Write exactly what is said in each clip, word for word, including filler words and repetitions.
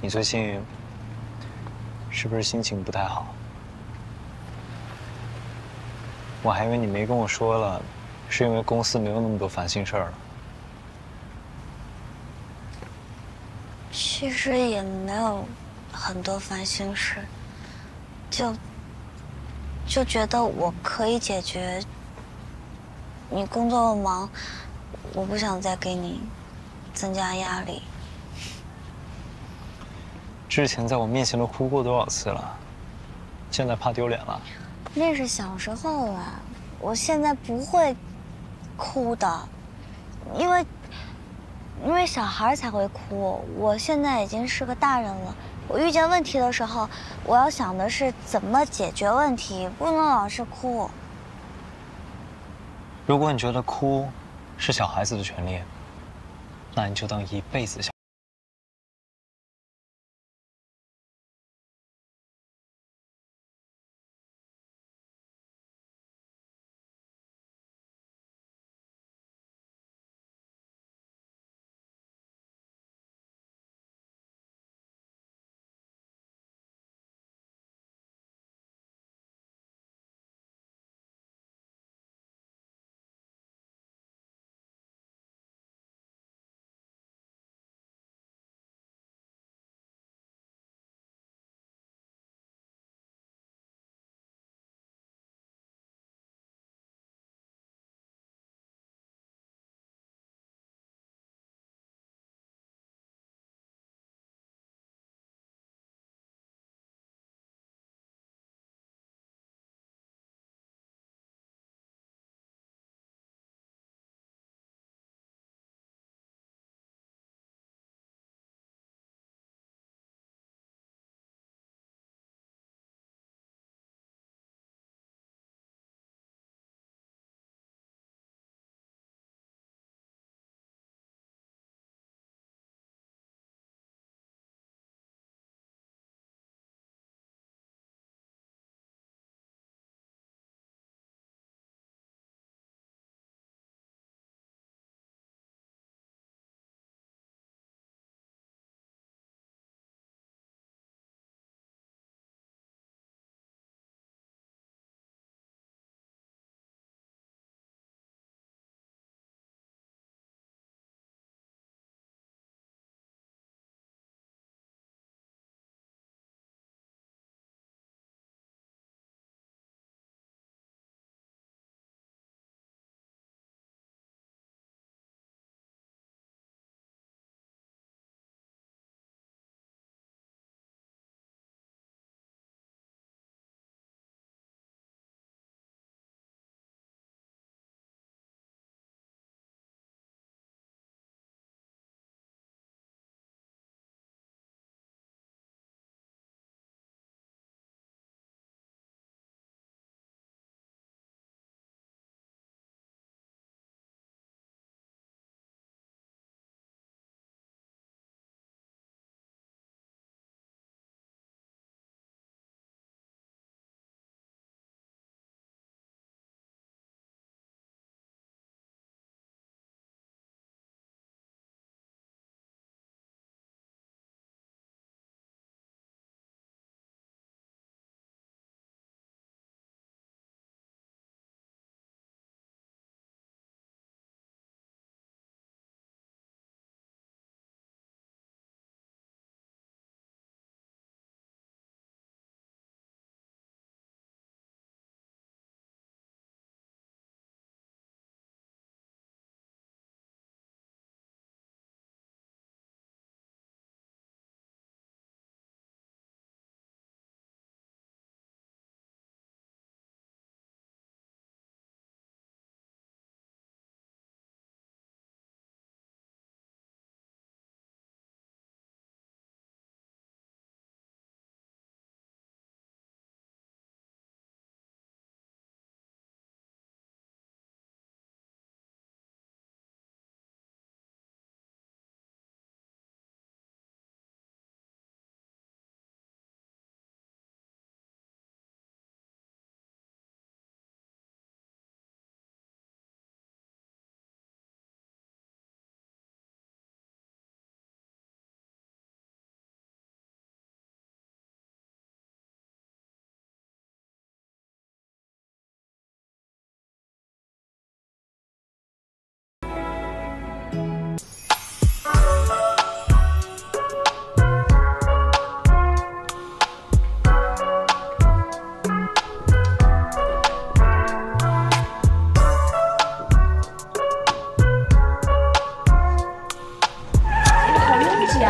你最近是不是心情不太好？我还以为你没跟我说了，是因为公司没有那么多烦心事儿了。其实也没有很多烦心事，就就觉得我可以解决。你工作忙，我不想再给你增加压力。 之前在我面前都哭过多少次了，现在怕丢脸了？那是小时候了，我现在不会哭的，因为因为小孩才会哭。我现在已经是个大人了，我遇见问题的时候，我要想的是怎么解决问题，不能老是哭。如果你觉得哭是小孩子的权利，那你就当一辈子小。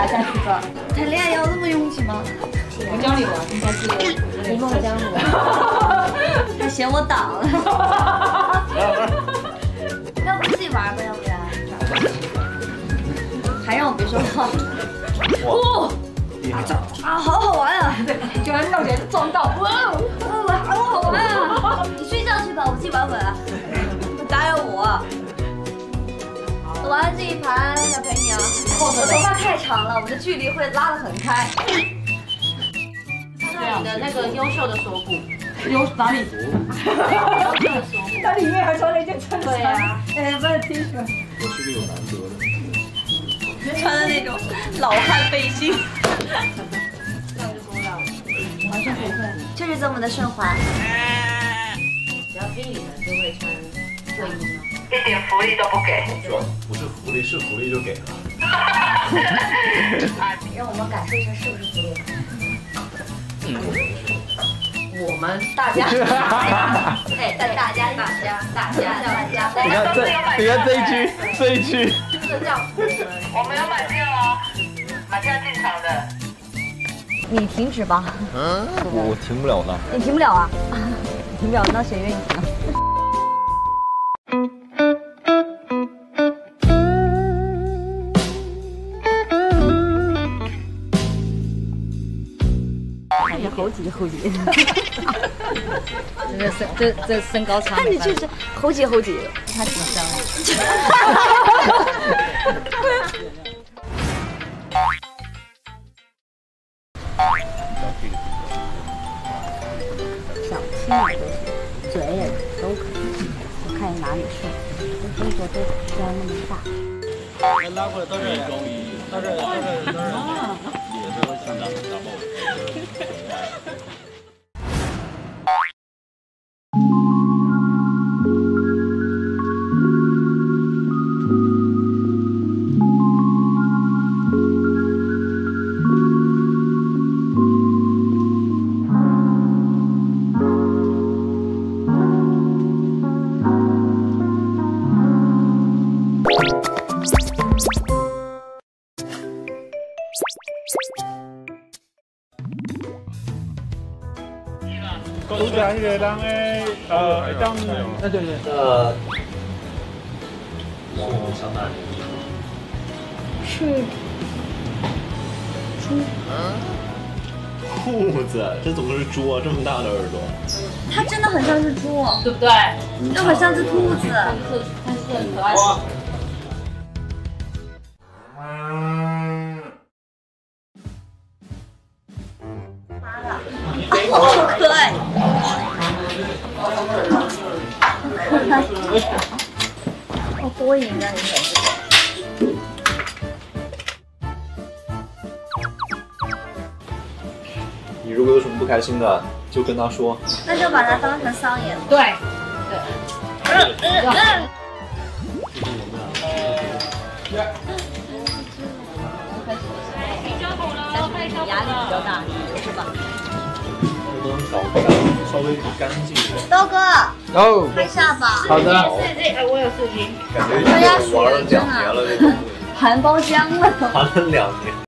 下去吧。谈恋爱要那么拥挤吗？我教你玩，你下次一梦江湖。还嫌我挡了？那我们自己玩吧，要不然还让我别说话。哦，啊，好好玩啊！对，居然让人撞到，哇，好好玩啊！你睡觉去吧，我自己玩玩啊。打扰我。 玩完这一盘，小陪你啊！我的头发太长了，我们的距离会拉得很开。看到你的那个优秀的锁骨，优哪里？优秀的锁骨，它里面还穿了一件衬衫。对呀，哎，不是 T 恤。我是不是有难得的？穿的那种老汉背心。那我就不知道了，完全不会，就是这么的顺滑。只要逼你们就会穿睡衣吗？ 一点福利都不给，不是福利，是福利就给了。啊，让我们感受一下是不是福利？嗯，我们大家，哎，大大家大家大家大家，你看这，你看这一区，这一区，这叫福利。我们有买票哦，买票进场的。你停止吧。嗯，我停不了呢。你停不了啊？停不了，那谁愿意停啊？ 猴急猴急，这身这这身高差。看你就是猴急猴急的，他挺香的。小气也都嘴也都可以，我看你哪里顺，我觉得不要那么大。拉过来到这里，到这里，到这里，到这里。 都在迄个咱诶，呃，当，对对对。呃，是猪。裤子，这怎么是猪啊？这么大的耳朵。它真的很像是猪，对不对？又很像是兔子。但是但是很可爱。 好过瘾啊！你选这个，你如果有什么不开心的，就跟他说。那就把它当成桑叶。对对。但是你压力比较大，你是吧？这东西搞不干。 稍微干净一点。刀哥，哦，拍下吧。好的。这这，哎，我有视频。感觉已经玩了两年了，这东西。含包浆了。含了两年。